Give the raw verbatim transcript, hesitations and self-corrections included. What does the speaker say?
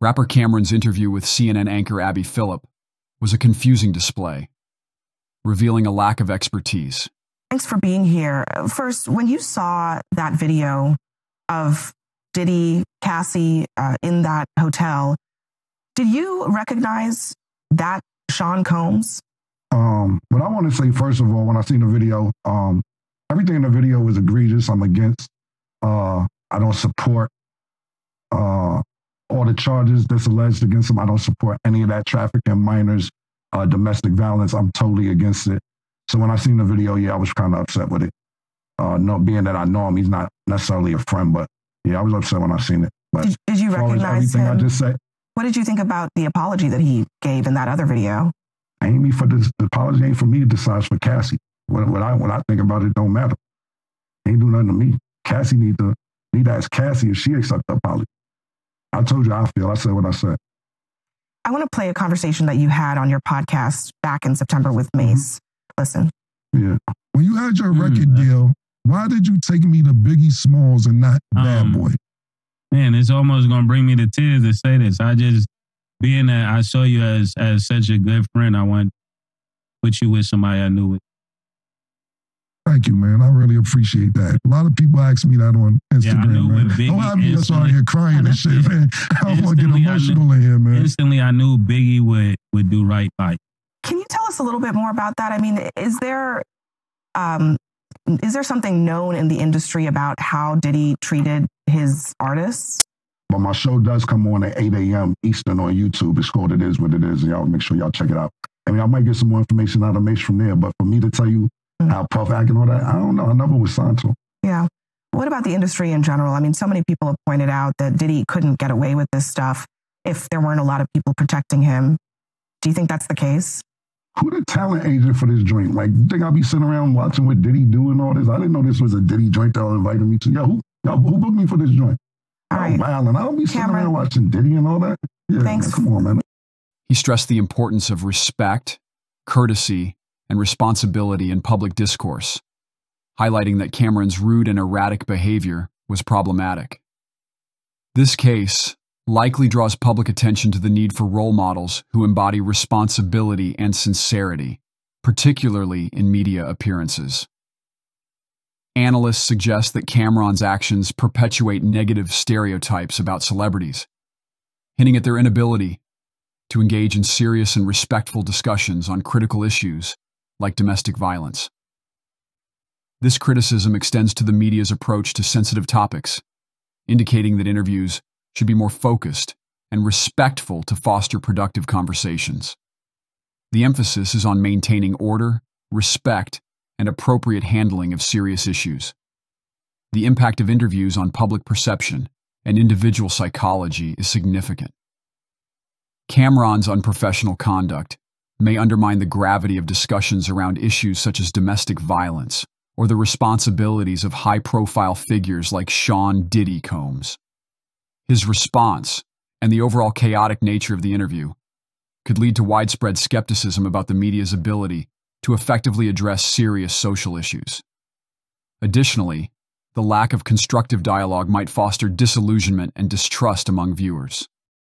Rapper Cam'ron's interview with C N N anchor Abby Phillip was a confusing display, revealing a lack of expertise. Thanks for being here. First, when you saw that video of Diddy, Cassie uh, in that hotel, did you recognize that Sean Combs? Um, but I want to say, first of all, when I seen the video, um, everything in the video was egregious. I'm against. Uh, I don't support uh, all the charges that's alleged against him. I don't support any of that trafficking minors, uh, domestic violence. I'm totally against it. So when I seen the video, yeah, I was kind of upset with it. Uh, no, being that I know him, he's not necessarily a friend, but yeah, I was upset when I seen it. But did, did you recognize him? I just said, what did you think about the apology that he gave in that other video? Ain't me for this. The apology ain't for me to decide, for Cassie. What, what I what I think about it don't matter. Ain't do nothing to me. Cassie need to need to ask Cassie if she accepts the apology. I told you how I feel. I said what I said. I want to play a conversation that you had on your podcast back in September with Mace. Mm-hmm. Listen. Yeah. When you had your record mm-hmm. deal, why did you take me to Biggie Smalls and not um, Bad Boy? Man, it's almost gonna bring me to tears to say this. I just. Being that I saw you as as such a good friend, I want to put you with somebody I knew with. Thank you, man. I really appreciate that. A lot of people ask me that on Instagram. Yeah, man. Don't have me just out here crying and shit, man. I don't want to get emotional knew, in here, man. Instantly, I knew Biggie would, would do right by you. Can you tell us a little bit more about that? I mean, is there um, is there something known in the industry about how Diddy treated his artists? But my show does come on at eight A M Eastern on YouTube. It's called It Is What It Is. And y'all make sure y'all check it out. I mean, I might get some more information out of Mace from there. But for me to tell you mm-hmm. how Puff acting all that, I don't know. I never was signed to him. Yeah. What about the industry in general? I mean, so many people have pointed out that Diddy couldn't get away with this stuff if there weren't a lot of people protecting him. Do you think that's the case? Who the talent agent for this joint? Like, you think I'll be sitting around watching what Diddy do and all this? I didn't know this was a Diddy joint that all invited me to. Yo, who, yo, who booked me for this joint? All right. Wow, and I'll be sitting around watching Diddy and all that. Yeah, thanks. Man, come on, man. He stressed the importance of respect, courtesy, and responsibility in public discourse, highlighting that Cam'ron's rude and erratic behavior was problematic. This case likely draws public attention to the need for role models who embody responsibility and sincerity, particularly in media appearances. Analysts suggest that Cam'ron's actions perpetuate negative stereotypes about celebrities, hinting at their inability to engage in serious and respectful discussions on critical issues like domestic violence. This criticism extends to the media's approach to sensitive topics, indicating that interviews should be more focused and respectful to foster productive conversations. The emphasis is on maintaining order, respect, and appropriate handling of serious issues. The impact of interviews on public perception and individual psychology is significant. Cam'ron's unprofessional conduct may undermine the gravity of discussions around issues such as domestic violence or the responsibilities of high-profile figures like Sean Diddy Combs. His response and the overall chaotic nature of the interview could lead to widespread skepticism about the media's ability to effectively address serious social issues. Additionally, the lack of constructive dialogue might foster disillusionment and distrust among viewers.